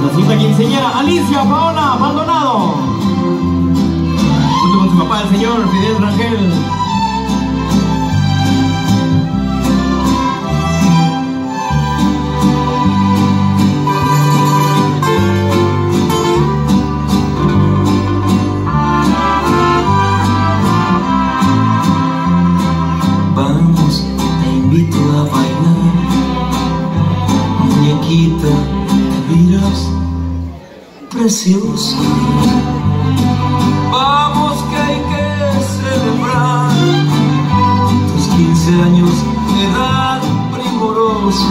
nuestra quinceañera Alicia Paola Maldonado, junto con su papá, el señor Fidel Rangel. Preciosa, vamos que hay que celebrar tus 15 años de edad primorosa.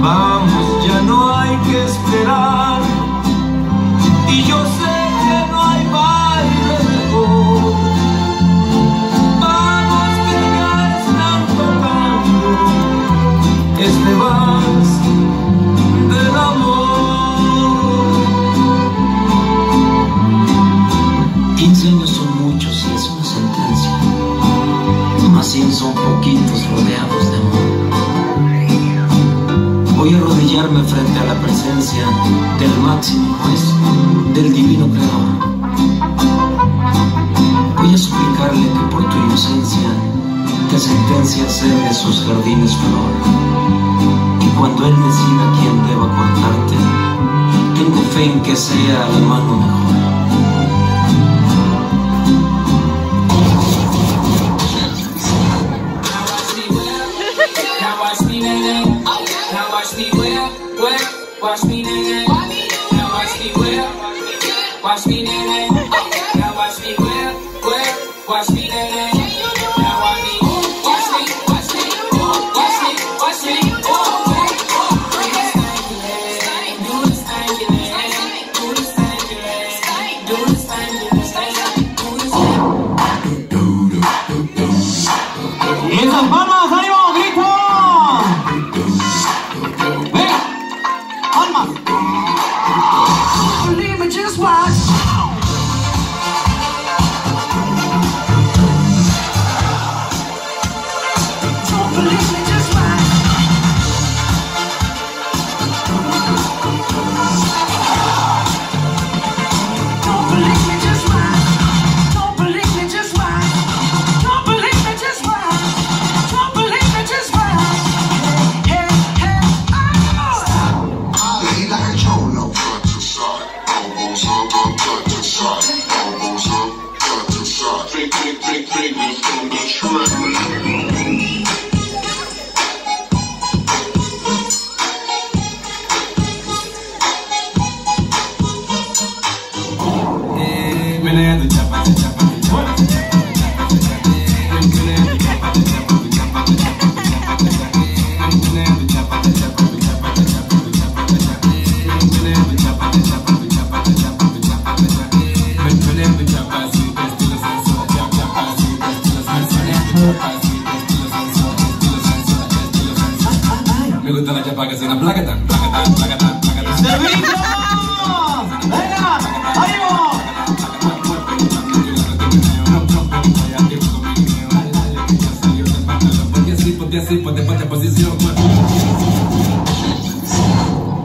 Vamos, ya no hay que esperar, y yo sé que no hay baile mejor. Vamos que ya están tocando este vals del amor. 15 años son muchos y es una sentencia, mas son poquitos rodeados de amor. Voy a arrodillarme frente a la presencia del máximo juez, del divino creador. Voy a suplicarle que por tu inocencia te sentencia a ser de sus jardines flor. Y cuando él decida quién deba cortarte, tengo fe en que sea la mano mejor. Watch me, nigga. Now watch me whip. Watch me, nigga. Now watch me whip, whip. Watch me, nigga.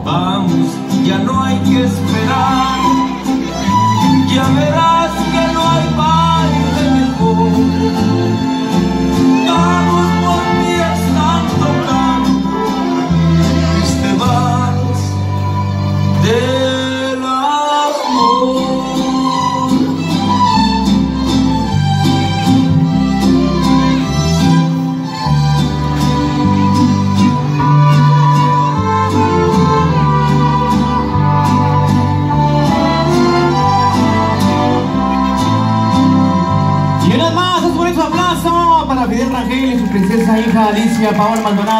Vamos, ya no hay que esperar, ya verás que no hay baile mejor. Vamos, por ti están tocando este vals del Fidel Rangel y su princesa hija Alicia Paola Maldonado.